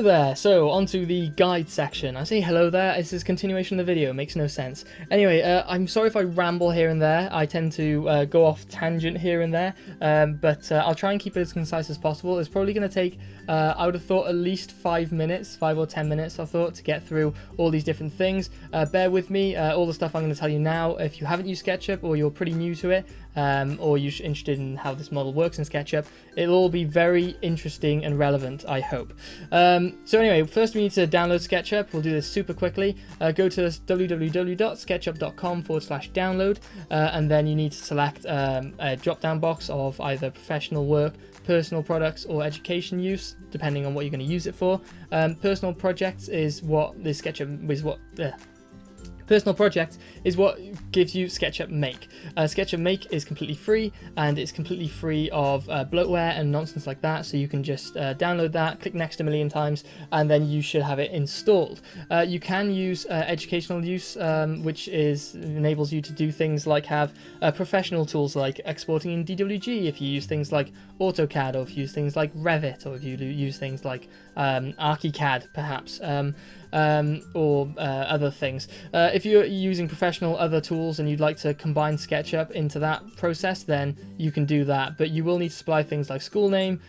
Hello there! So, onto the guide section. I say hello there, it's this continuation of the video, it makes no sense. Anyway, I'm sorry if I ramble here and there, I tend to go off tangent here and there, but I'll try and keep it as concise as possible. It's probably going to take, I would have thought, at least 5 minutes, 5 or 10 minutes, I thought, to get through all these different things. Bear with me, all the stuff I'm going to tell you now. If you haven't used SketchUp, or you're pretty new to it, or you're interested in how this model works in SketchUp, it'll all be very interesting and relevant, I hope. So anyway, first we need to download SketchUp. We'll do this super quickly. Go to www.sketchup.com/download, and then you need to select a drop-down box of either professional work, personal products, or education use, depending on what you're going to use it for. Personal projects is what this SketchUp is what. Personal project is what gives you SketchUp Make. SketchUp Make is completely free, and it's completely free of bloatware and nonsense like that, so you can just download that, click next a million times, and then you should have it installed. You can use educational use, which enables you to do things like have professional tools like exporting in DWG, if you use things like AutoCAD, or if you use things like Revit, or if you use things like ArchiCAD, perhaps. Or other things. If you're using professional other tools and you'd like to combine SketchUp into that process, then you can do that, but you will need to supply things like school name,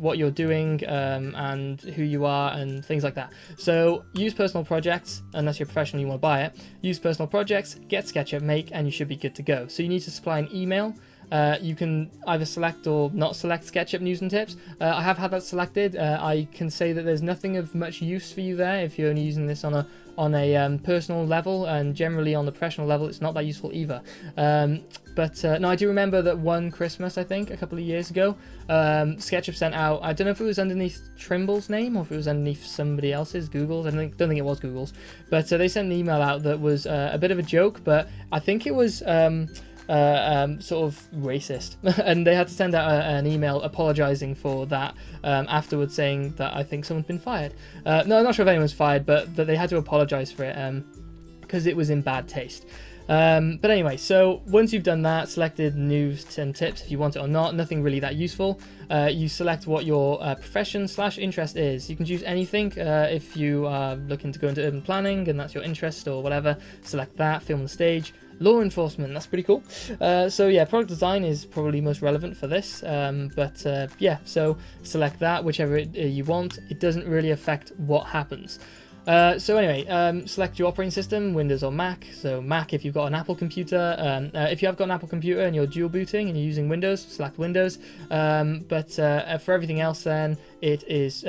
what you're doing, and who you are, and things like that. So use personal projects, unless you're professional you want to buy it. Use personal projects, get SketchUp Make, and you should be good to go. So you need to supply an email. You can either select or not select SketchUp News and Tips. I have had that selected. I can say that there's nothing of much use for you there if you're only using this on a personal level, and generally on the professional level it's not that useful either. But I do remember that one Christmas, I think, a couple of years ago, SketchUp sent out, I don't know if it was underneath Trimble's name or if it was underneath somebody else's, Google's, I don't think it was Google's, but they sent an email out that was a bit of a joke, but I think it was sort of racist, and they had to send out an email apologizing for that afterwards, saying that I think someone's been fired. No, I'm not sure if anyone's fired, but that they had to apologize for it because it was in bad taste. But anyway, so once you've done that, selected news and tips if you want it or not, nothing really that useful. You select what your profession/interest is. You can choose anything. If you are looking to go into urban planning and that's your interest or whatever, select that. Film and stage, law enforcement, that's pretty cool. So yeah, product design is probably most relevant for this, but yeah, so select that, whichever you want. It doesn't really affect what happens. So anyway, select your operating system, Windows or Mac. So Mac if you've got an Apple computer. If you have got an Apple computer and you're dual booting and you're using Windows, select Windows. But for everything else, then it is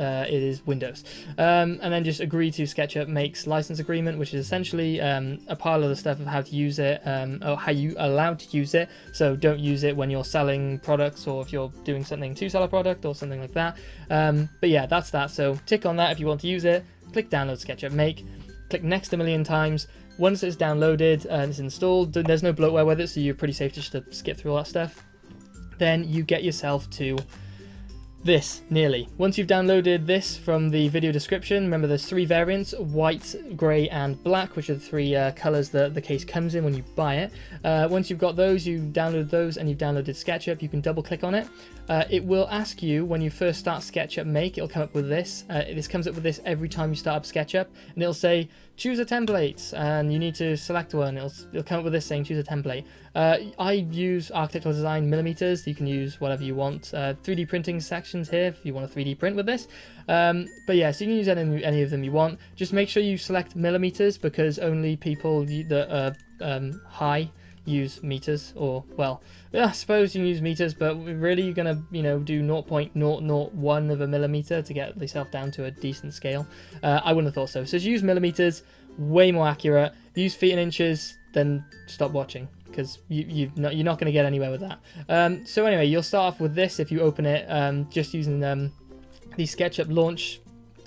Windows. And then just agree to SketchUp Make's license agreement, which is essentially a pile of the stuff of how to use it, or how you are allowed to use it. So don't use it when you're selling products, or if you're doing something to sell a product or something like that. But yeah, that's that. So tick on that if you want to use it. Click download SketchUp Make, click next a million times. Once it's downloaded and it's installed, there's no bloatware with it, so you're pretty safe just to skip through all that stuff. Then you get yourself to this, nearly. Once you've downloaded this from the video description, remember there's 3 variants, white, grey and black, which are the 3 colours that the case comes in when you buy it. Once you've got those, you download those and you've downloaded SketchUp, you can double click on it. It will ask you, when you first start SketchUp Make, it'll come up with this. This comes up with this every time you start up SketchUp, and it'll say, choose a template, and you need to select one. It'll come up with this saying, choose a template. I use architectural design millimeters. You can use whatever you want. 3D printing sections here if you want to 3D print with this. But yeah, so you can use any of them you want. Just make sure you select millimeters, because only people that are high use meters, or, well, I suppose you can use meters, but really you're gonna, you know, do 0.001 of a millimeter to get yourself down to a decent scale. I wouldn't have thought so. So use millimeters, way more accurate. Use feet and inches, then stop watching, because you're not gonna get anywhere with that. So anyway, you'll start off with this if you open it, just using the SketchUp launch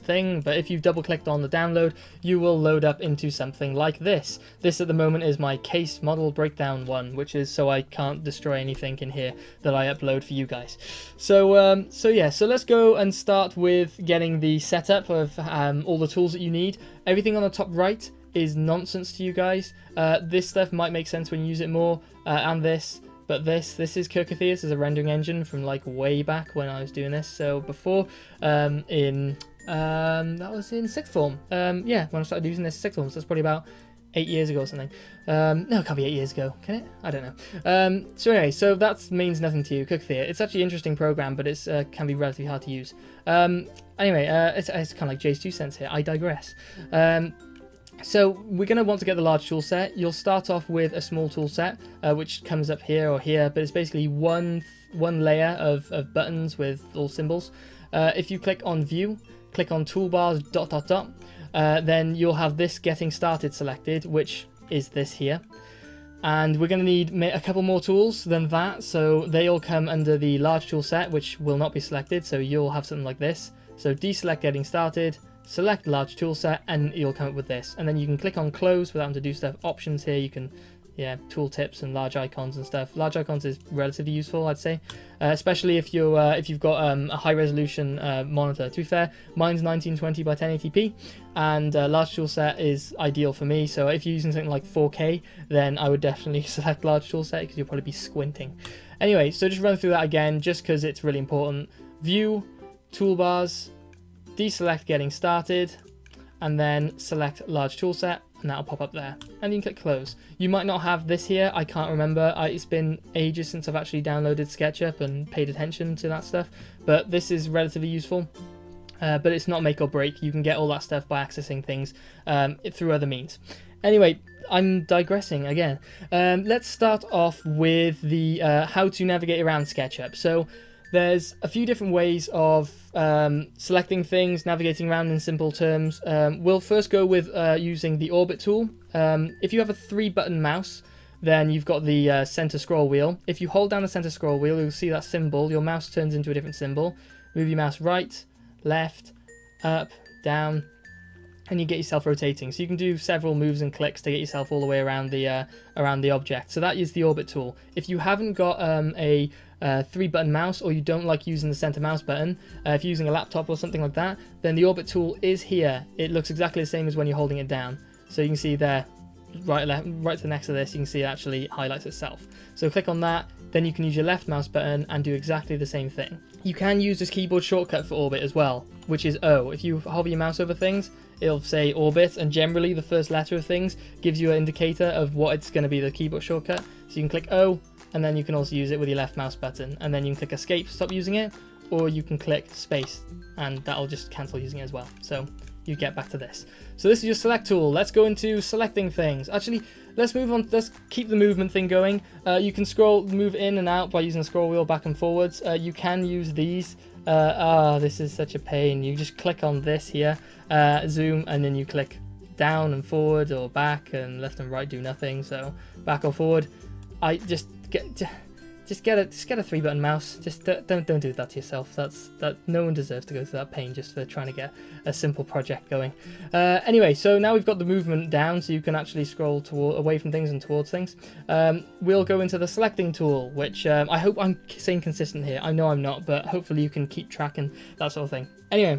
thing, but if you've double clicked on the download, you will load up into something like this. This at the moment is my case model breakdown one, which is so I can't destroy anything in here that I upload for you guys. So so yeah, so let's go and start with getting the setup of all the tools that you need. Everything on the top right is nonsense to you guys. This stuff might make sense when you use it more, and this. But this is Kirkothea. This is a rendering engine from like way back when I was doing this. So before, in That was in sixth form. Yeah, when I started using this in sixth form, so that's probably about 8 years ago or something. No, it can't be 8 years ago, can it? I don't know. So anyway, so that means nothing to you, Kirkothea. It's actually an interesting program, but it can be relatively hard to use. Anyway, it's kind of like Jay's 2 cents here. I digress. So we're going to want to get the large tool set. You'll start off with a small tool set, which comes up here or here, but it's basically one layer of buttons with all symbols. If you click on View, click on Toolbars, ... then you'll have this Getting Started selected, which is this here. And we're going to need a couple more tools than that, so they all come under the large tool set, which will not be selected, so you'll have something like this. So deselect Getting Started, select large tool set, and you'll come up with this. And then you can click on close without having to do stuff. Options here, you can, yeah, tool tips and large icons and stuff. Large icons is relatively useful, I'd say, especially if you're if you've got a high resolution monitor. To be fair, mine's 1920 by 1080p, and large tool set is ideal for me. So if you're using something like 4K, then I would definitely select large tool set because you'll probably be squinting. Anyway, so just run through that again, just because it's really important. View, toolbars, deselect Getting Started, and then select large toolset, and that'll pop up there, and you can click close. You might not have this here, I can't remember, it's been ages since I've actually downloaded SketchUp and paid attention to that stuff, but this is relatively useful. But it's not make or break. You can get all that stuff by accessing things through other means. Anyway, I'm digressing again. Let's start off with the how to navigate around SketchUp. So there's a few different ways of selecting things, navigating around in simple terms. We'll first go with using the orbit tool. If you have a 3-button mouse, then you've got the center scroll wheel. If you hold down the center scroll wheel, you'll see that symbol. Your mouse turns into a different symbol. Move your mouse right, left, up, down, and you get yourself rotating. So you can do several moves and clicks to get yourself all the way around the object. So that is the orbit tool. If you haven't got a 3-button mouse, or you don't like using the center mouse button, if you're using a laptop or something like that, then the orbit tool is here. It looks exactly the same as when you're holding it down. So you can see there, right, left, right to the next to this, you can see it actually highlights itself. So click on that, then you can use your left mouse button and do exactly the same thing. You can use this keyboard shortcut for orbit as well, which is O. If you hover your mouse over things, it'll say orbit, and generally the first letter of things gives you an indicator of what it's going to be the keyboard shortcut. So you can click O, and then you can also use it with your left mouse button, and then you can click escape, stop using it, or you can click space, and that'll just cancel using it as well. So you get back to this. So this is your select tool. Let's go into selecting things. Actually, let's move on. Let's keep the movement thing going. You can scroll, move in and out by using the scroll wheel back and forwards. You can use these. This is such a pain. You just click on this here, zoom, and then you click down and forward or back, and left and right do nothing. So back or forward. I just get a 3-button mouse. Just don't do that to yourself. That no one deserves to go through that pain just for trying to get a simple project going. Anyway, so now we've got the movement down, so you can actually scroll away from things and towards things. We'll go into the selecting tool, which I hope I'm staying consistent here. I know I'm not, but hopefully you can keep track and that sort of thing. Anyway,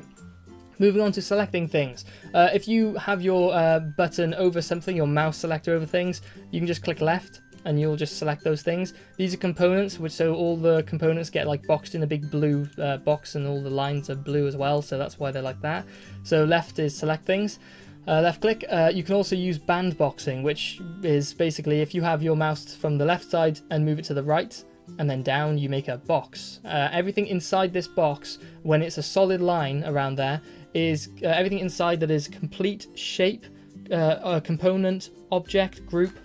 moving on to selecting things. If you have your button over something, your mouse selector over things, you can just click left, and you'll just select those things. These are components, which so all the components get like boxed in a big blue box, and all the lines are blue as well, so that's why they're like that. So left is select things. Left click. You can also use bandboxing, which is basically if you have your mouse from the left side and move it to the right, and then down, you make a box. Everything inside this box, when it's a solid line around there, is everything inside that is complete shape, component, object, group,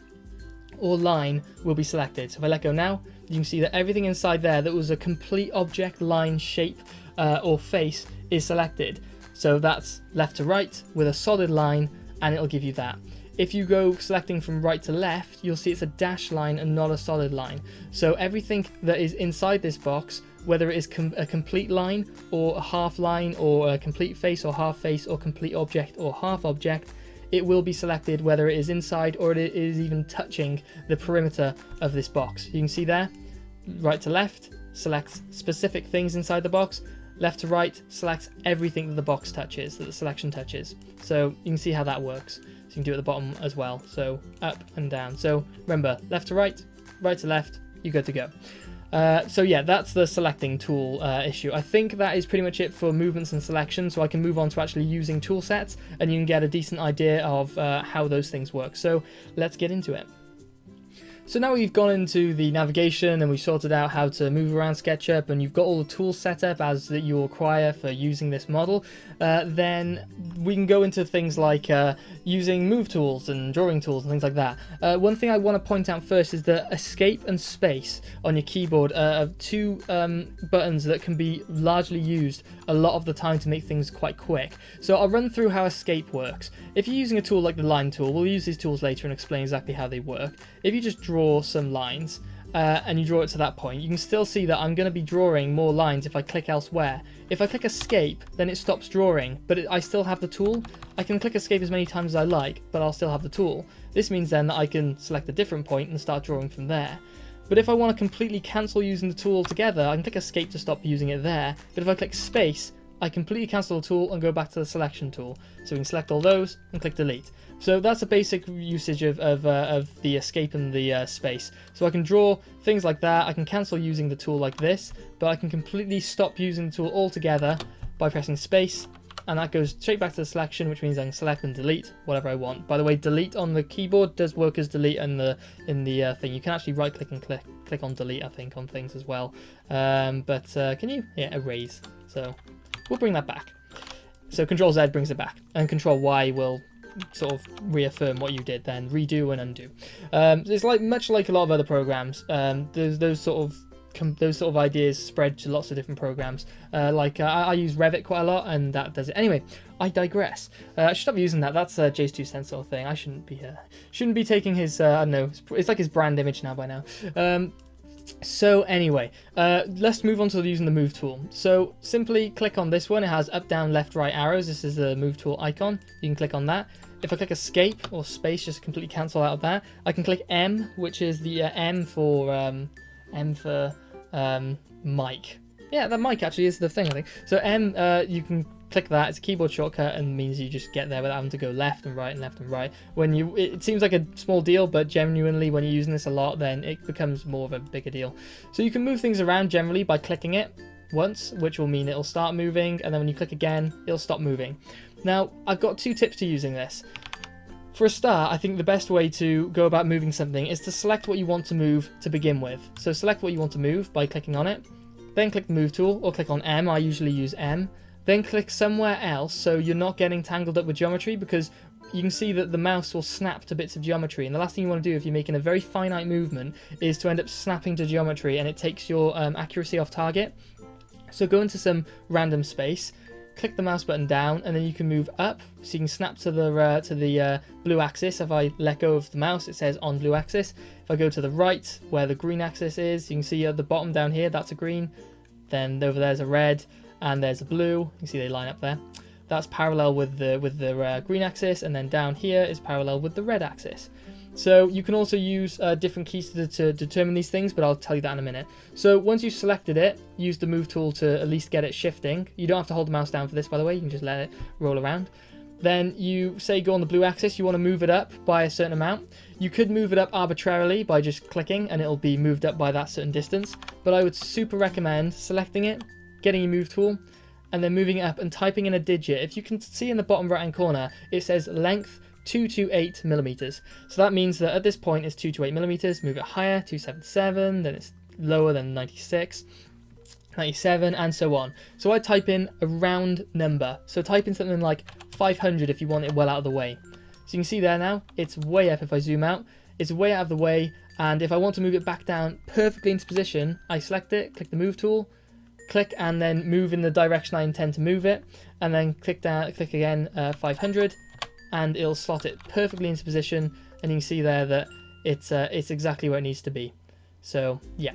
or line will be selected. So if I let go now, you can see that everything inside there that was a complete object, line, shape, or face is selected. So that's left to right with a solid line, and it'll give you that. If you go selecting from right to left, you'll see it's a dashed line and not a solid line. So everything that is inside this box, whether it is a complete line or a half line or a complete face or half face or complete object or half object, it will be selected whether it is inside or it is even touching the perimeter of this box. You can see there, right to left selects specific things inside the box, left to right selects everything that the box touches, that the selection touches. So you can see how that works. So you can do it at the bottom as well, so up and down. So remember, left to right, right to left, you're good to go. So yeah, that's the selecting tool issue. I think that is pretty much it for movements and selection, so I can move on to actually using tool sets, and you can get a decent idea of how those things work. So let's get into it. So now we've gone into the navigation and we sorted out how to move around SketchUp, and you've got all the tools set up as that you require for using this model, then we can go into things like using move tools and drawing tools and things like that. One thing I want to point out first is that escape and space on your keyboard are two buttons that can be largely used a lot of the time to make things quite quick. So I'll run through how escape works. If you're using a tool like the line tool, we'll use these tools later and explain exactly how they work. If you just draw some lines and you draw it to that point, you can still see that I'm going to be drawing more lines if I click elsewhere. If I click escape, then it stops drawing, but I still have the tool. I can click escape as many times as I like, but I'll still have the tool. This means then that I can select a different point and start drawing from there. But if I want to completely cancel using the tool altogether, I can click escape to stop using it there, but if I click space, I completely cancel the tool and go back to the selection tool. So we can select all those and click delete. So that's a basic usage of the escape and the space. So I can draw things like that, I can cancel using the tool like this, but I can completely stop using the tool altogether by pressing space, and that goes straight back to the selection, which means I can select and delete whatever I want. By the way, delete on the keyboard does work as delete in the thing. You can actually right click and click on delete, I think, on things as well. Can you? Yeah, erase. So we'll bring that back. So Control Z brings it back, and Control Y will sort of reaffirm what you did, then redo and undo. It's like much like a lot of other programs. Those sort of ideas spread to lots of different programs. I use Revit quite a lot, and that does it. Anyway, I digress. I should stop using that. That's Jay's 2 cents sort of thing. I shouldn't be taking his. I don't know. It's like his brand image now. By now. So anyway, let's move on to using the move tool. So simply click on this one. It has up, down, left, right arrows. This is the move tool icon. You can click on that. If I click escape or space, just completely cancel out of that. I can click M, which is the M for mic. Yeah, that mic actually is the thing, I think. So M, you can click that. It's a keyboard shortcut and means you just get there without having to go left and right and left and right. It seems like a small deal, but genuinely when you're using this a lot, then it becomes more of a bigger deal. So you can move things around generally by clicking it once, which will mean it'll start moving, and then when you click again, it'll stop moving. Now, I've got two tips to using this. For a start, I think the best way to go about moving something is to select what you want to move to begin with. So select what you want to move by clicking on it, then click the move tool or click on M, I usually use M, then click somewhere else so you're not getting tangled up with geometry, because you can see that the mouse will snap to bits of geometry, and the last thing you want to do if you're making a very finite movement is to end up snapping to geometry, and it takes your accuracy off target. So go into some random space, click the mouse button down, and then you can move up, so you can snap to the blue axis. If I let go of the mouse, it says on blue axis. If I go to the right, where the green axis is, you can see at the bottom down here, that's a green, then over there's a red, and there's a blue. You can see they line up there. That's parallel with the green axis, and then down here is parallel with the red axis. So you can also use different keys to determine these things, but I'll tell you that in a minute. So once you've selected it, use the move tool to at least get it shifting. You don't have to hold the mouse down for this, by the way. You can just let it roll around. Then you say go on the blue axis. You want to move it up by a certain amount. You could move it up arbitrarily by just clicking, and it'll be moved up by that certain distance. But I would super recommend selecting it, getting your move tool, and then moving it up and typing in a digit. If you can see in the bottom right hand corner, it says length 228 millimeters. So that means that at this point it's 228 millimeters. Move it higher, 277, then it's lower than 96, 97, and so on. So I type in a round number. So type in something like 500 if you want it well out of the way. So you can see there now, it's way up. If I zoom out, it's way out of the way. And if I want to move it back down perfectly into position, I select it, click the move tool, click, and then move in the direction I intend to move it, and then click down, click again 500, and it'll slot it perfectly into position, and you can see there that it's exactly where it needs to be. So yeah,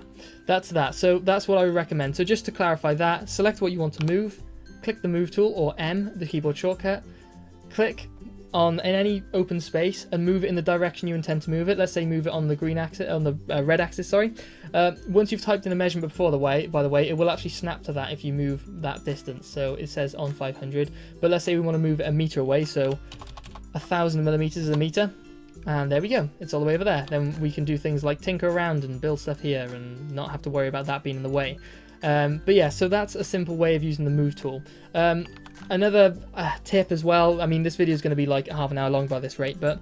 that's that. So that's what I would recommend. So just to clarify that, select what you want to move, click the move tool or M, the keyboard shortcut, click on in any open space and move it in the direction you intend to move it. Let's say move it on the green axis, on the red axis, sorry. Once you've typed in a measurement before the way, by the way, it will actually snap to that if you move that distance. So it says on 500, but let's say we want to move it a meter away, so 1,000 millimeters is a meter. And there we go, it's all the way over there. Then we can do things like tinker around and build stuff here and not have to worry about that being in the way. But yeah, so that's a simple way of using the move tool. Another tip as well, I mean this video is going to be like half an hour long by this rate, but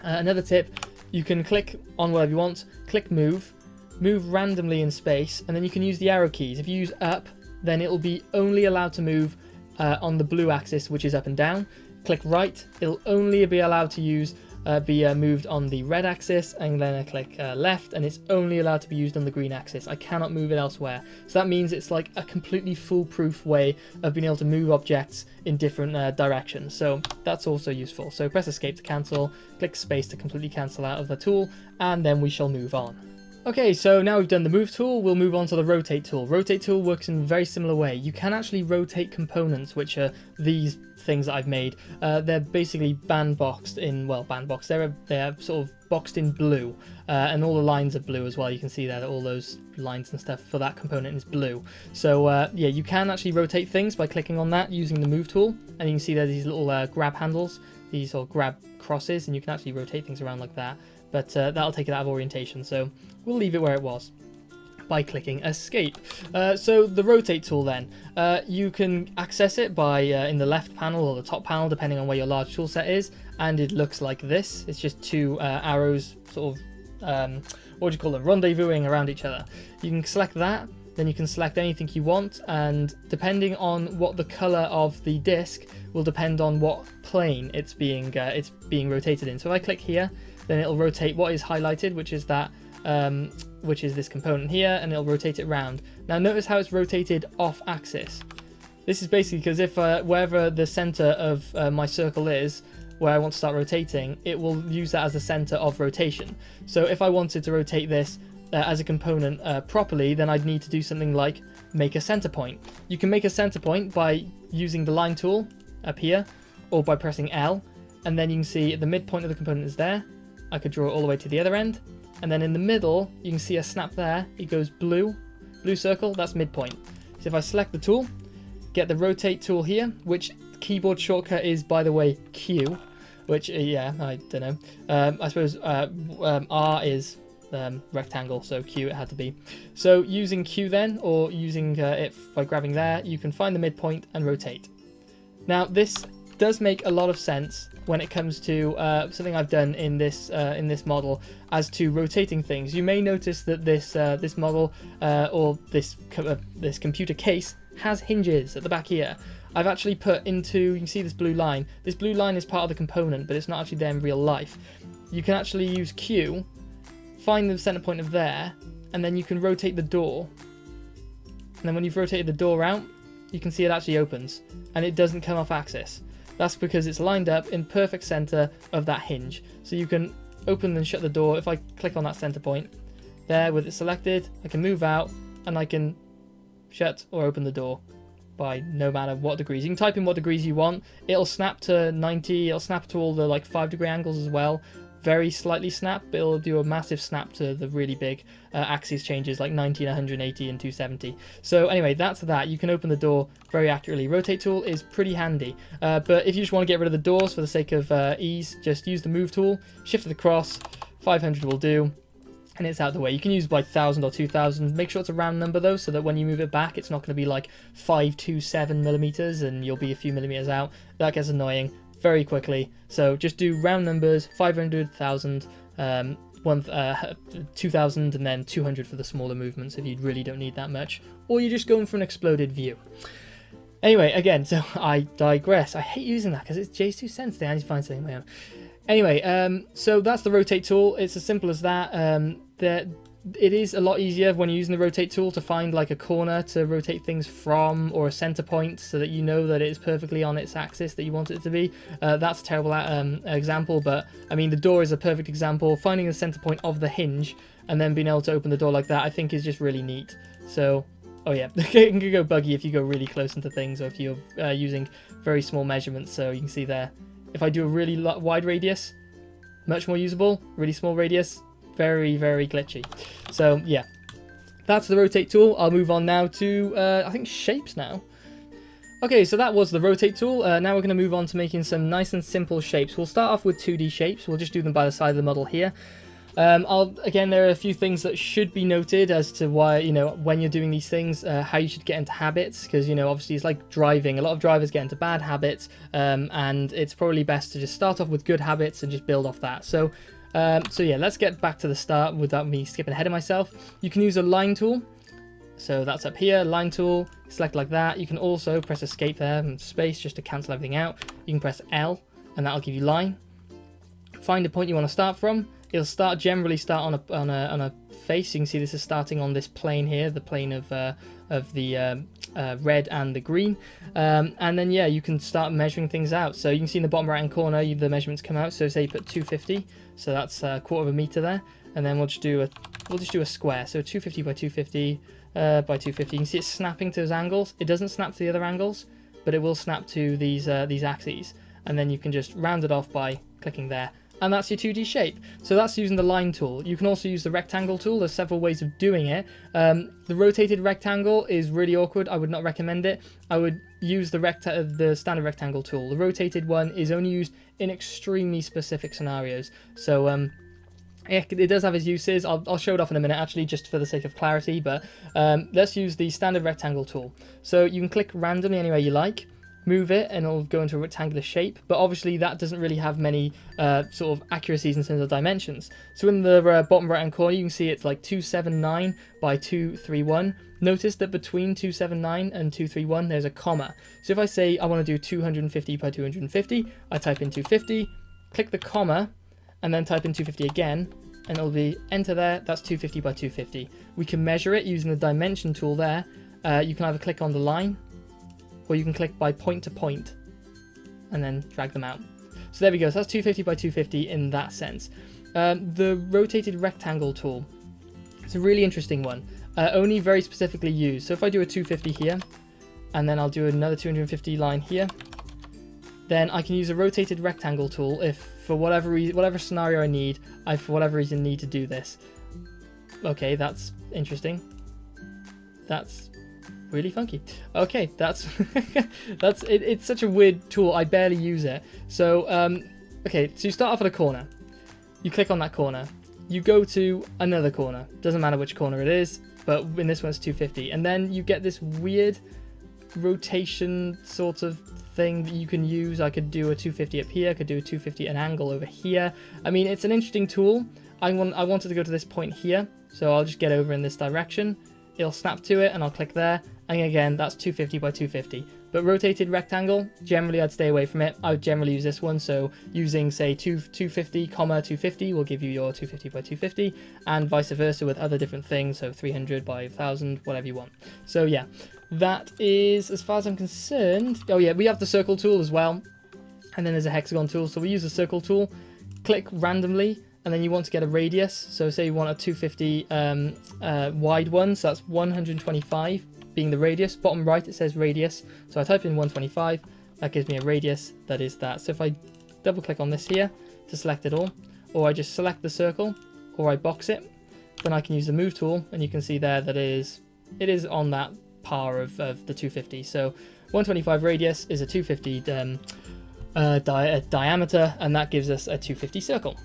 another tip, you can click on whatever you want, click move randomly in space, and then you can use the arrow keys. If you use up, then it'll be only allowed to move on the blue axis, which is up and down. Click right, it'll only be allowed to use moved on the red axis, and then I click left, and it's only allowed to be used on the green axis. I cannot move it elsewhere. So that means it's like a completely foolproof way of being able to move objects in different directions. So that's also useful. So press escape to cancel, click space to completely cancel out of the tool, and then we shall move on. Okay, so now we've done the move tool, we'll move on to the rotate tool. Rotate tool works in a very similar way. You can actually rotate components, which are these things that I've made. They're basically bandboxed in, well, bandboxed, they're sort of boxed in blue, and all the lines are blue as well. You can see there that all those lines and stuff for that component is blue. So yeah, you can actually rotate things by clicking on that using the move tool, and you can see there these little grab handles, these sort of grab crosses, and you can actually rotate things around like that. But that'll take it out of orientation, so we'll leave it where it was by clicking escape. So the rotate tool then, you can access it by in the left panel or the top panel, depending on where your large tool set is, and it looks like this. It's just two arrows sort of, what do you call them, rendezvousing around each other. You can select that, then you can select anything you want, and depending on what the color of the disc will depend on what plane it's being rotated in. So if I click here, then it'll rotate what is highlighted, which is that, which is this component here, and it'll rotate it round. Now notice how it's rotated off axis. This is basically because if wherever the center of my circle is, where I want to start rotating, it will use that as the center of rotation. So if I wanted to rotate this as a component properly, then I'd need to do something like make a center point. You can make a center point by using the line tool up here, or by pressing L, and then you can see the midpoint of the component is there. I could draw it all the way to the other end, and then in the middle you can see a snap there. It goes blue circle, that's midpoint. So if I select the tool, get the rotate tool here, which keyboard shortcut is, by the way, Q, which yeah, I don't know, I suppose R is rectangle, so Q it had to be. So using Q then, or using it by grabbing there, you can find the midpoint and rotate. Now this does make a lot of sense when it comes to something I've done in this model as to rotating things. You may notice that this this model or this computer case has hinges at the back here. I've actually put into, you can see this blue line. This blue line is part of the component, but it's not actually there in real life. You can actually use Q, find the center point of there, and then you can rotate the door. And then when you've rotated the door out, you can see it actually opens and it doesn't come off axis. That's because it's lined up in perfect center of that hinge. So you can open and shut the door. If I click on that center point there with it selected, I can move out and I can shut or open the door by no matter what degrees. You can type in what degrees you want. It'll snap to 90, it'll snap to all the like 5 degree angles as well. Very slightly snap, but it'll do a massive snap to the really big axis changes like 90 and 180 and 270. So anyway, that's that. You can open the door very accurately. Rotate tool is pretty handy, but if you just want to get rid of the doors for the sake of ease, just use the move tool, shift to the cross, 500 will do, and it's out of the way. You can use like 1,000 or 2,000. Make sure it's a round number though, so that when you move it back, it's not going to be like 527 millimeters and you'll be a few millimeters out. That gets annoying very quickly, so just do round numbers, 500, 1,000, 2,000, and then 200 for the smaller movements if you really don't need that much, or you're just going for an exploded view. Anyway, again, so I digress. I hate using that because it's J's 2 cents. I need to find something of my own. Anyway, so that's the rotate tool. It's as simple as that. It is a lot easier when you're using the rotate tool to find like a corner to rotate things from, or a center point, so that you know that it is perfectly on its axis that you want it to be. That's a terrible example, but I mean the door is a perfect example. Finding the center point of the hinge and then being able to open the door like that, I think is just really neat. So oh yeah, it can go buggy if you go really close into things, or if you're using very small measurements. So you can see there, if I do a really wide radius, much more usable. Really small radius, very glitchy. So yeah, that's the rotate tool. I'll move on now to I think shapes now. Okay, so that was the rotate tool. Now we're going to move on to making some nice and simple shapes. We'll start off with 2D shapes. We'll just do them by the side of the model here. Again, there are a few things that should be noted as to why, you know, when you're doing these things, how you should get into habits, because, you know, obviously it's like driving. A lot of drivers get into bad habits, and it's probably best to just start off with good habits and just build off that. So, yeah, let's get back to the start without me skipping ahead of myself. You can use a line tool. So that's up here, line tool, select like that. You can also press escape there and space just to cancel everything out. You can press L and that'll give you line. Find a point you want to start from. It'll start on a face. You can see this is starting on this plane here, the plane of the red and the green. And then, yeah, you can start measuring things out. So you can see in the bottom right hand corner, the measurements come out. So say you put 250, so that's a quarter of a meter there. And then we'll just do a square. So 250 by 250 by 250. You can see it's snapping to those angles. It doesn't snap to the other angles, but it will snap to these axes. And then you can just round it off by clicking there. And that's your 2D shape. So that's using the line tool. You can also use the rectangle tool. There's several ways of doing it. The rotated rectangle is really awkward. I would not recommend it. I would use the standard rectangle tool. The rotated one is only used in extremely specific scenarios. So it does have its uses. I'll show it off in a minute, actually, just for the sake of clarity. But let's use the standard rectangle tool. So you can click randomly anywhere you like. Move it and it'll go into a rectangular shape, but obviously that doesn't really have many sort of accuracies in terms of dimensions. So in the bottom right hand corner, you can see it's like 279 by 231. Notice that between 279 and 231 there's a comma. So if I say I want to do 250 by 250, I type in 250, click the comma, and then type in 250 again, and it'll be enter there. That's 250 by 250. We can measure it using the dimension tool there. You can either click on the line, or you can click by point to point and then drag them out. So there we go, so that's 250 by 250 in that sense. The rotated rectangle tool, it's a really interesting one, only very specifically used. So if I do a 250 here, and then I'll do another 250 line here, then I can use a rotated rectangle tool if for whatever reason, whatever scenario I need, I for whatever reason need to do this. Okay, that's interesting. That's really funky. Okay, that's it's such a weird tool, I barely use it. So okay, so you start off at a corner, you click on that corner, you go to another corner, doesn't matter which corner it is, but in this one it's 250, and then you get this weird rotation sort of thing that you can use. I could do a 250 up here, I could do a 250 an angle over here. I mean, it's an interesting tool. I wanted to go to this point here, so I'll just get over in this direction, it'll snap to it, and I'll click there. And again, that's 250 by 250. But rotated rectangle, generally I'd stay away from it. I would generally use this one. So using, say, 250, 250 will give you your 250 by 250, and vice versa with other different things. So 300 by 1000, whatever you want. So yeah, that is as far as I'm concerned. Oh yeah, we have the circle tool as well. And then there's a hexagon tool. So we use the circle tool, click randomly, and then you want to get a radius. So say you want a 250 wide one. So that's 125. Being the radius. Bottom right it says radius, so I type in 125, that gives me a radius that is that. So if I double click on this here to select it all, or I just select the circle, or I box it, then I can use the move tool, and you can see there that it is on that par of the 250. So 125 radius is a 250 diameter, and that gives us a 250 circle.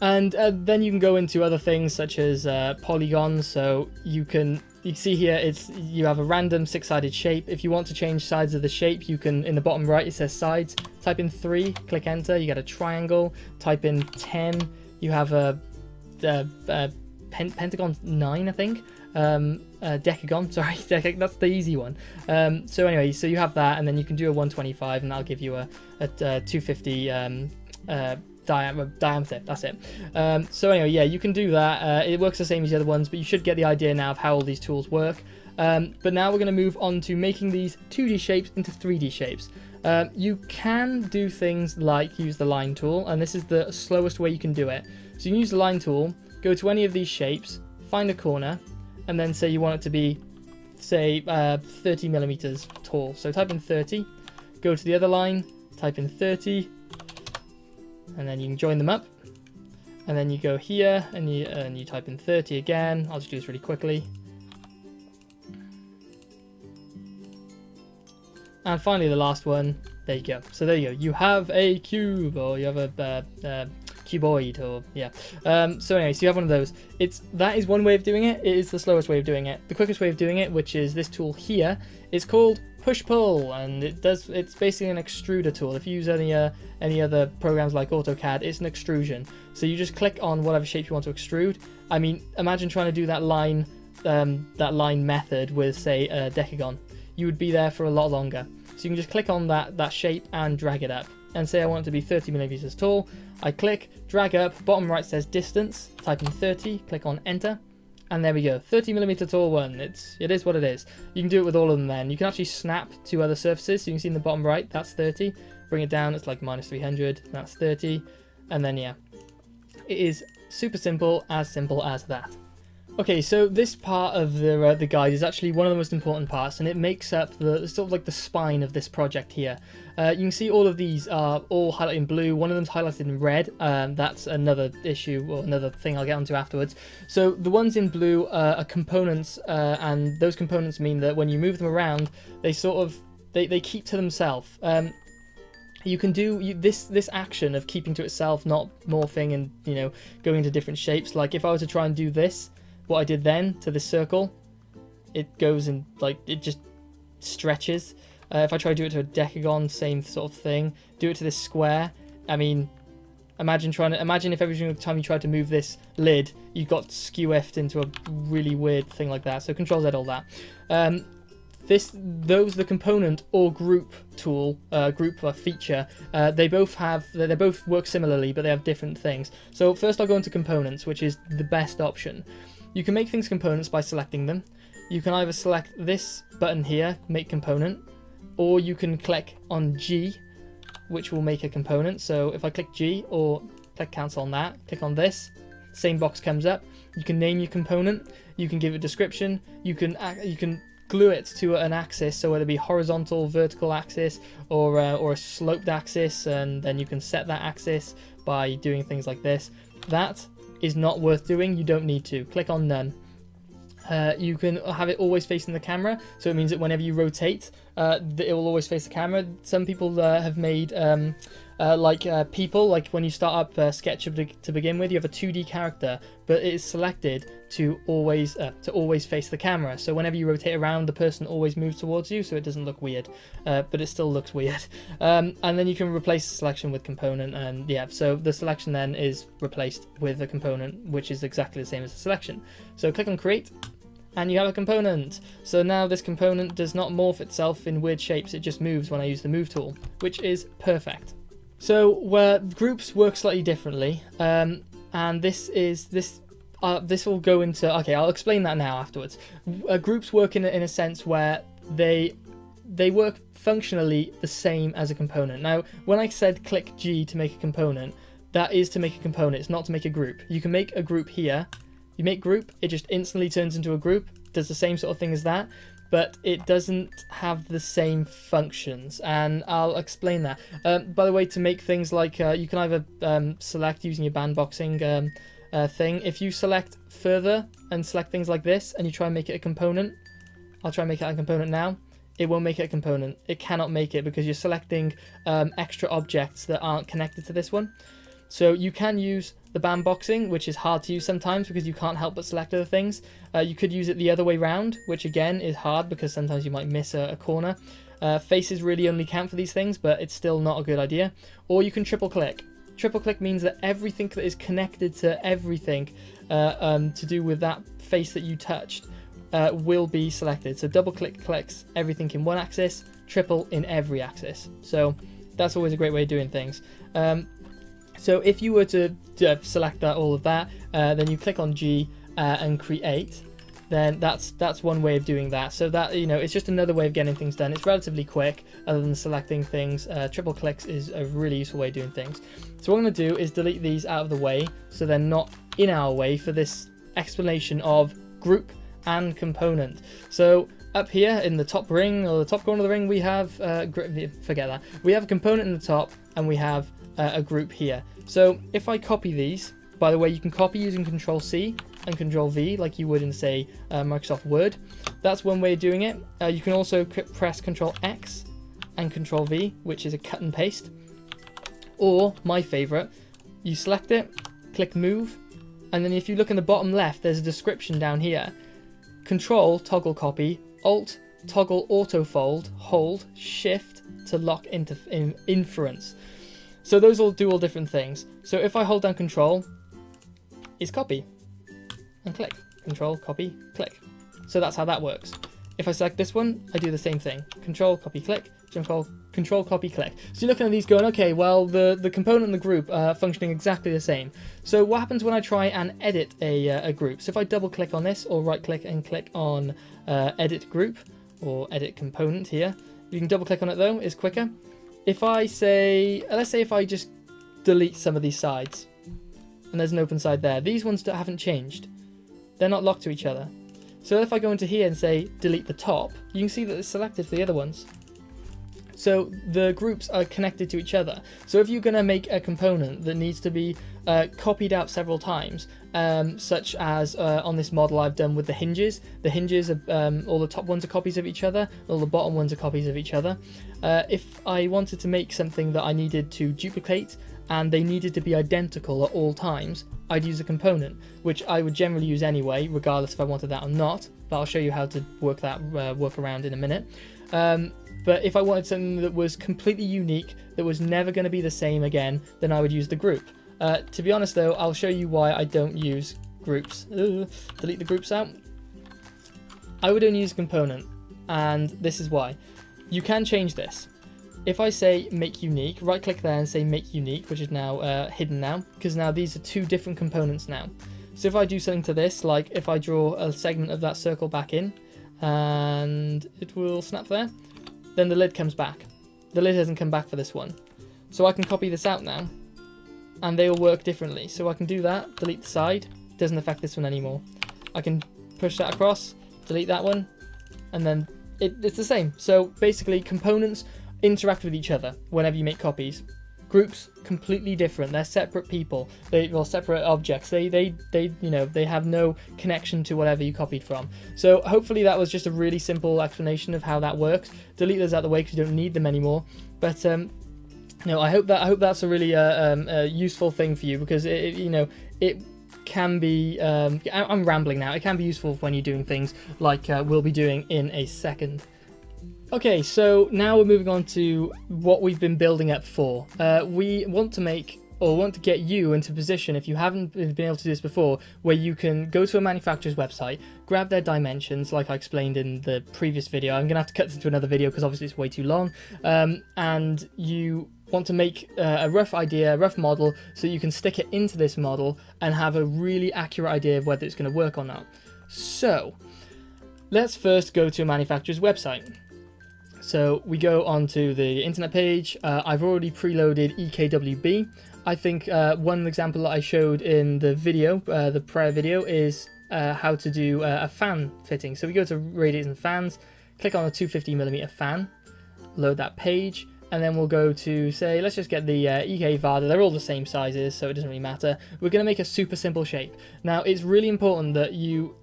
And then you can go into other things such as polygons. So you can see here, you have a random six-sided shape. If you want to change sides of the shape, you can, in the bottom right, it says sides. Type in 3, click enter, you get a triangle. Type in 10, you have a pentagon 9, I think. Decagon, sorry, that's the easy one. So anyway, so you have that, and then you can do a 125, and that'll give you a 250 diameter, that's it. So anyway, yeah, you can do that. It works the same as the other ones, but you should get the idea now of how all these tools work. But now we're going to move on to making these 2D shapes into 3D shapes. You can do things like use the line tool, and this is the slowest way you can do it. So you can use the line tool, go to any of these shapes, find a corner, and then say you want it to be, say, 30 millimeters tall. So type in 30, go to the other line, type in 30, and then you can join them up, and then you go here and you type in 30 again. I'll just do this really quickly. And finally, the last one. There you go. So there you go. You have a cube, or you have a cuboid, or yeah. So anyway, so you have one of those. That is one way of doing it. It is the slowest way of doing it. The quickest way of doing it, which is this tool here, is called push-pull, and it's basically an extruder tool. If you use any other programs like AutoCAD, it's an extrusion. So you just click on whatever shape you want to extrude. I mean, imagine trying to do that line method with, say, a decagon. You would be there for a lot longer. So you can just click on that shape and drag it up, and say I want it to be 30 millimeters tall. I click, drag up, bottom right says distance, type in 30, click on enter, and there we go, 30 millimeter tall one. It is what it is. You can do it with all of them then. You can actually snap to other surfaces. So you can see in the bottom right, that's 30. Bring it down, it's like -300, that's 30. And then yeah, it is super simple as that. Okay, so this part of the guide is actually one of the most important parts, and it makes up the sort of like the spine of this project here. You can see all of these are all highlighted in blue. One of them's highlighted in red. That's another issue, or another thing I'll get onto afterwards. So the ones in blue are components, and those components mean that when you move them around, they sort of they keep to themselves. You can do this action of keeping to itself, not morphing and going into different shapes. Like if I were to try and do this. What I did then to this circle, it goes and like it just stretches. If I try to do it to a decagon, same sort of thing. Do it to this square. I mean, imagine if every single time you tried to move this lid, you got skew-effed into a really weird thing like that. So Control Z all that. The component or group tool, group or feature, they both work similarly, but they have different things. So first I'll go into components, which is the best option. You can make things components by selecting them. You can either select this button here, make component, or you can click on G, which will make a component. So if I click G or click cancel on that, click on this, same box comes up. You can name your component. You can give it a description. You can glue it to an axis, so whether it be horizontal, vertical axis, or a sloped axis, and then you can set that axis by doing things like this. That is not worth doing, you don't need to. Click on none. You can have it always facing the camera, so it means that whenever you rotate, it will always face the camera. Some people have made people, like when you start up SketchUp to begin with, you have a 2D character, but it is selected to always face the camera. So whenever you rotate around, the person always moves towards you, so it doesn't look weird, but it still looks weird. And then you can replace the selection with component, and yeah, so the selection then is replaced with a component, which is exactly the same as the selection. So click on create, and you have a component. So now this component does not morph itself in weird shapes, it just moves when I use the move tool, which is perfect. So where groups work slightly differently, and this will go into, okay, I'll explain that now afterwards. Groups work in a sense where they work functionally the same as a component. Now, when I said click G to make a component, that is to make a component, it's not to make a group. You can make a group here. You make group, it just instantly turns into a group, does the same sort of thing as that, but it doesn't have the same functions, and I'll explain that. By the way, to make things like, you can either select using your bandboxing thing. If you select further and select things like this, and you try and make it a component, I'll try and make it a component now, it won't make it a component. It cannot make it because you're selecting extra objects that aren't connected to this one. So you can use the bandboxing, which is hard to use sometimes because you can't help but select other things. You could use it the other way round, which again is hard because sometimes you might miss a corner. Faces really only count for these things, but it's still not a good idea. Or you can triple click. Triple click means that everything that is connected to everything to do with that face that you touched will be selected. So double click clicks everything in one axis, triple in every axis. So that's always a great way of doing things. So if you were to select that, all of that, then you click on G and create, then that's one way of doing that. So that, it's just another way of getting things done. It's relatively quick, other than selecting things. Triple clicks is a really useful way of doing things. So what I'm going to do is delete these out of the way, so they're not in our way for this explanation of group and component. So up here in the top ring, or the top corner of the ring, we have, forget that, we have a component in the top, and we have a group here. So if I copy these, by the way, you can copy using Control C and Control V like you would in, say, Microsoft Word. That's one way of doing it. You can also press Control X and Control V, which is a cut and paste. Or my favorite, you select it, click move, and then if you look in the bottom left, there's a description down here. Control toggle copy, Alt toggle auto fold, hold Shift to lock into inference. So those all do all different things. So if I hold down Control, it's copy and click. Control copy click. So that's how that works. If I select this one, I do the same thing. Control copy click. Control copy click. So you're looking at these going, okay, well the component and the group are functioning exactly the same. So what happens when I try and edit a group? So if I double click on this or right click and click on edit group or edit component here, you can double click on it though, it's quicker. If I say, let's say if I just delete some of these sides and there's an open side there, these ones that haven't changed, they're not locked to each other. So if I go into here and say delete the top, you can see that it's selected for the other ones. So the groups are connected to each other. So if you're going to make a component that needs to be copied out several times, such as on this model I've done with the hinges are, all the top ones are copies of each other, all the bottom ones are copies of each other. If I wanted to make something that I needed to duplicate and they needed to be identical at all times, I'd use a component, which I would generally use anyway, regardless if I wanted that or not, but I'll show you how to work that workaround in a minute. But if I wanted something that was completely unique, that was never going to be the same again, then I would use the group. To be honest though, I'll show you why I don't use groups. Delete the groups out. I would only use a component, and this is why. You can change this. If I say make unique, right click there and say make unique, which is now hidden now, because now these are two different components now. So if I do something to this, like if I draw a segment of that circle back in, and it will snap there, then the lid comes back. The lid hasn't come back for this one. So I can copy this out now, and they all work differently. So I can do that, delete the side, doesn't affect this one anymore. I can push that across, delete that one, and then it's the same. So basically components interact with each other whenever you make copies. Groups, completely different. They're separate people. They are separate objects. They have no connection to whatever you copied from. So hopefully that was just a really simple explanation of how that works. Delete those out of the way because you don't need them anymore. But no, I hope that's a really useful thing for you, because it can be. I'm rambling now. It can be useful when you're doing things like we'll be doing in a second. Okay, so now we're moving on to what we've been building up for. We want to make, or want to get you into a position, if you haven't been able to do this before, where you can go to a manufacturer's website, grab their dimensions, like I explained in the previous video. I'm going to have to cut this into another video because obviously it's way too long. And you want to make a rough idea, a rough model, so you can stick it into this model and have a really accurate idea of whether it's going to work or not. So, let's first go to a manufacturer's website. So we go onto the internet page. I've already preloaded EKWB. I think one example that I showed in the video, the prior video, is how to do a fan fitting. So we go to radiators and fans, click on a 250mm fan, load that page, and then we'll go to, say, let's just get the EK Vada. They're all the same sizes, so it doesn't really matter. We're going to make a super simple shape. Now, it's really important that you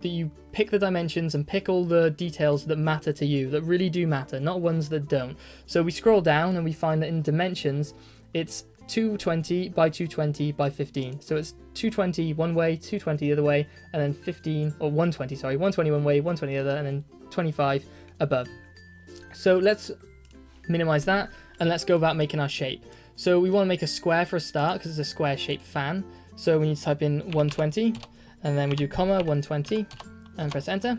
pick the dimensions and pick all the details that matter to you, that really do matter, not ones that don't. So we scroll down and we find that in dimensions, it's 220 by 220 by 15. So it's 220 one way, 220 the other way, and then 15, or 120, sorry, 120 one way, 120 the other, and then 25 above. So let's minimize that. And let's go about making our shape. So we want to make a square for a start, because it's a square shaped fan. So we need to type in 120, and then we do comma 120 and press enter.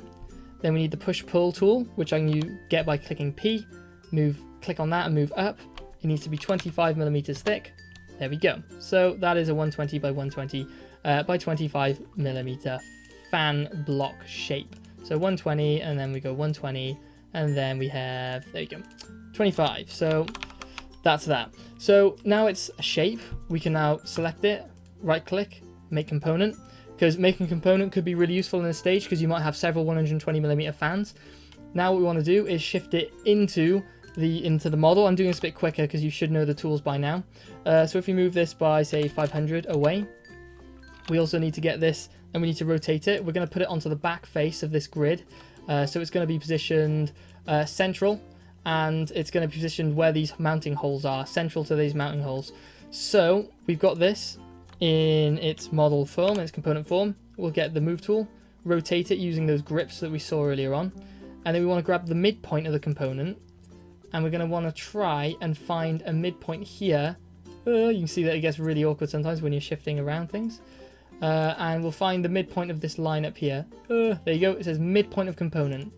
Then we need the push pull tool, which I can get by clicking P, click on that and move up. It needs to be 25mm thick. There we go. So that is a 120 by 120 by 25mm fan block shape. So 120, and then we go 120, and then we have, there you go, 25. So that's that. So now it's a shape. We can now select it, right click, make component, because making component could be really useful in this stage because you might have several 120mm fans. Now what we want to do is shift it into the model. I'm doing this a bit quicker because you should know the tools by now. So if we move this by, say, 500 away, we also need to get this and we need to rotate it. We're going to put it onto the back face of this grid. So it's going to be positioned central. and it's going to be positioned where these mounting holes are, central to these mounting holes. So we've got this in its model form, its component form. We'll get the move tool, rotate it using those grips that we saw earlier on, and then we want to grab the midpoint of the component, and we're going to want to try and find a midpoint here. You can see that it gets really awkward sometimes when you're shifting around things. And we'll find the midpoint of this line up here. There you go, it says midpoint of component.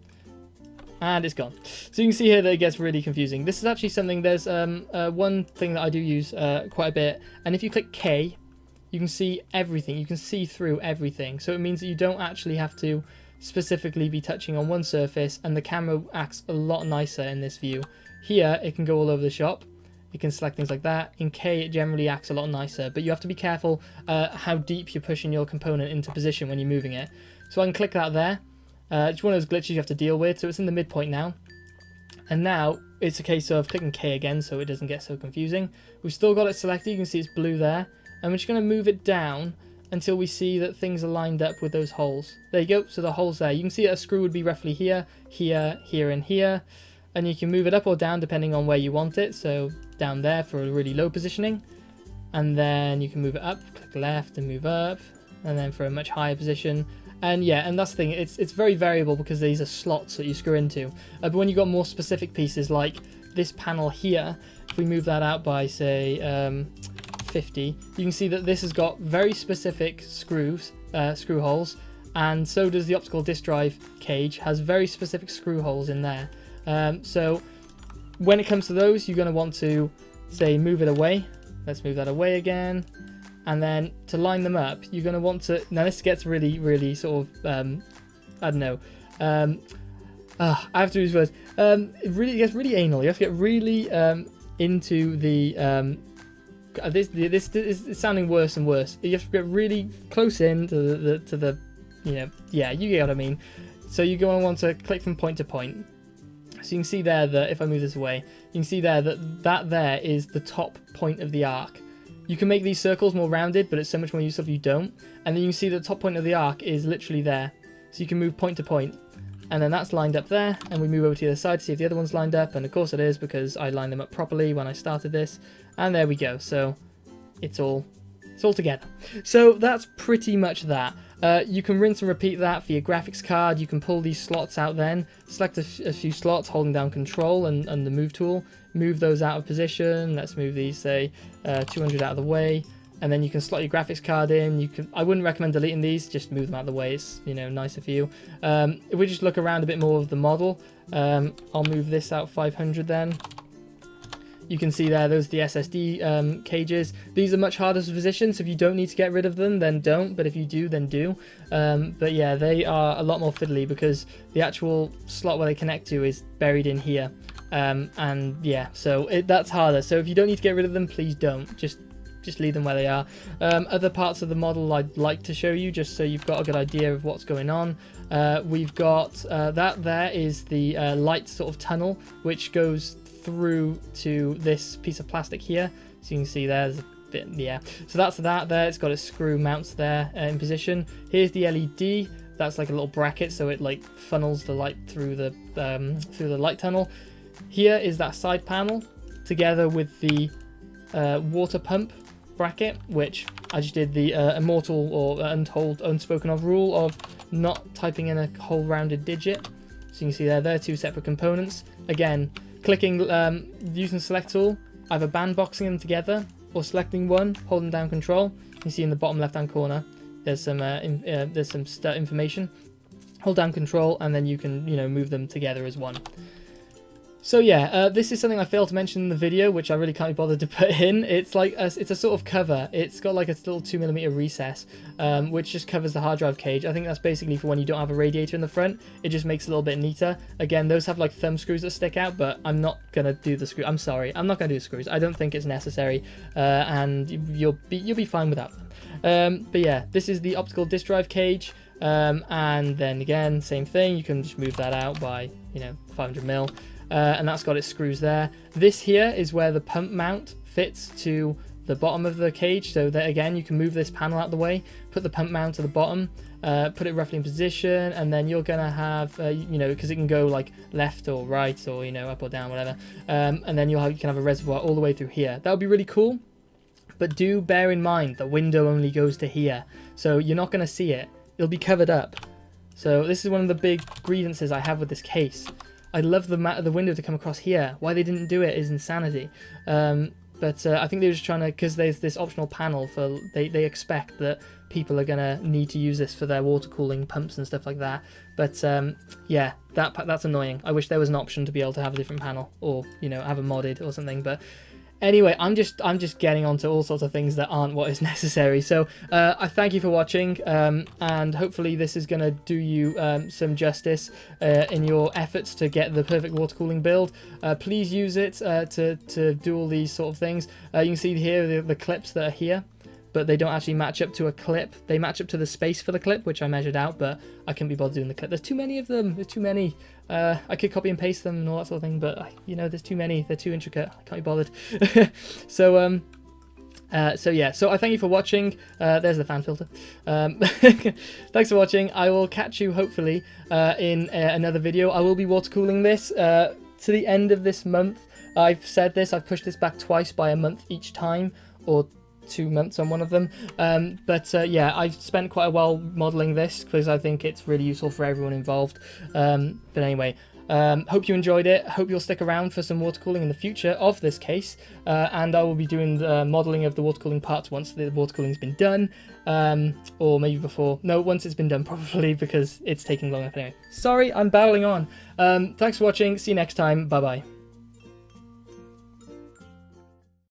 And it's gone. So you can see here that it gets really confusing. This is actually something, there's one thing that I do use quite a bit. And if you click K, you can see everything. You can see through everything. So it means that you don't actually have to specifically be touching on one surface, and the camera acts a lot nicer in this view. Here, it can go all over the shop. You can select things like that. In K, it generally acts a lot nicer, but you have to be careful how deep you're pushing your component into position when you're moving it. So I can click that there. It's one of those glitches you have to deal with. So it's in the midpoint now. And now it's a case of clicking K again so it doesn't get so confusing. We've still got it selected. You can see it's blue there. And we're just going to move it down until we see that things are lined up with those holes. There you go. So the hole's there. You can see that a screw would be roughly here, here, here, and here. And you can move it up or down depending on where you want it. So down there for a really low positioning. And then you can move it up, click left and move up. And then for a much higher position. And yeah, and that's the thing, it's very variable because these are slots that you screw into. But when you've got more specific pieces like this panel here, if we move that out by say 50, you can see that this has got very specific screws, screw holes. And so does the optical disc drive cage, has very specific screw holes in there. So when it comes to those, you're going to want to say move it away. Let's move that away again, and then to line them up you're going to want to, now this gets really sort of I don't know, I have to use words, it really gets really anal. You have to get really into the this is sounding worse and worse. You have to get really close in to the you know, yeah, you get what I mean. So you're going to want to click from point to point. So you can see there that if I move this away, you can see there that there is the top point of the arc. You can make these circles more rounded, but it's so much more useful if you don't. And then you can see the top point of the arc is literally there. So you can move point to point. And then that's lined up there. And we move over to the other side to see if the other one's lined up. And of course it is because I lined them up properly when I started this. And there we go. So it's all together. So that's pretty much that. You can rinse and repeat that for your graphics card. You can pull these slots out then. Select a few slots holding down control and the move tool. Move those out of position. Let's move these, say, 200 out of the way. And then you can slot your graphics card in. You can. I wouldn't recommend deleting these. Just move them out of the way. It's, you know, nicer for you. If we just look around a bit more of the model, I'll move this out 500 then. You can see there, those are the SSD cages. These are much harder to position, so if you don't need to get rid of them, then don't. But if you do, then do. But yeah, they are a lot more fiddly because the actual slot where they connect to is buried in here. And yeah, so that's harder. So if you don't need to get rid of them, please don't. Just leave them where they are. Other parts of the model I'd like to show you, just so you've got a good idea of what's going on. We've got that there is the light sort of tunnel, which goes through to this piece of plastic here. So you can see there's a bit, yeah. So that's that there. It's got a screw mounts there in position. Here's the LED. That's like a little bracket, so it like funnels the light through the light tunnel. Here is that side panel together with the water pump bracket, which I just did the immortal or unspoken of rule of not typing in a whole rounded digit. So you can see there, they're two separate components. Again, clicking, using the select tool, either bandboxing them together or selecting one, holding down control. You can see in the bottom left-hand corner, there's some information. Hold down control, and then you can, you know, move them together as one. So yeah, this is something I failed to mention in the video, which I really can't be bothered to put in. It's like it's a sort of cover. It's got like a little 2mm recess, which just covers the hard drive cage. I think that's basically for when you don't have a radiator in the front. It just makes it a little bit neater. Again, those have like thumb screws that stick out, but I'm not gonna do the screw. I'm sorry, I'm not gonna do the screws. I don't think it's necessary, and you'll be fine without them. But yeah, this is the optical disc drive cage. And then again, same thing. You can just move that out by, you know, 500mm. And that's got its screws there. This here is where the pump mount fits to the bottom of the cage, so that again you can move this panel out the way, put the pump mount to the bottom, put it roughly in position, and then you're gonna have you know, because it can go like left or right, or you know, up or down, whatever, and then you can have a reservoir all the way through here. That would be really cool, but do bear in mind the window only goes to here, so you're not gonna see it, it'll be covered up. So this is one of the big grievances I have with this case. I'd love the window to come across here. Why they didn't do it is insanity. But I think they were just trying to, because there's this optional panel for, they expect that people are going to need to use this for their water cooling pumps and stuff like that. But yeah, that's annoying. I wish there was an option to be able to have a different panel, or you know, have a modded or something. But anyway, I'm just getting onto all sorts of things that aren't what is necessary. So I thank you for watching, and hopefully this is going to do you some justice in your efforts to get the perfect water cooling build. Please use it to do all these sort of things. You can see here the clips that are here, but they don't actually match up to a clip. They match up to the space for the clip, which I measured out, but I couldn't be bothered doing the clip. There's too many of them. There's too many. I could copy and paste them and all that sort of thing, but you know, there's too many, they're too intricate, I can't be bothered. So so yeah, so I thank you for watching. There's the fan filter. Thanks for watching. I will catch you hopefully in another video. I will be water cooling this to the end of this month. I've said this, I've pushed this back twice by a month each time, or 2 months on one of them, but yeah, I've spent quite a while modeling this because I think it's really useful for everyone involved. But anyway, hope you enjoyed it. Hope you'll stick around for some water cooling in the future of this case, and I will be doing the modeling of the water cooling parts once the water cooling's been done, or maybe before. No, once it's been done, probably, because it's taking long enough anyway. Sorry, I'm babbling on. Thanks for watching. See you next time. Bye bye.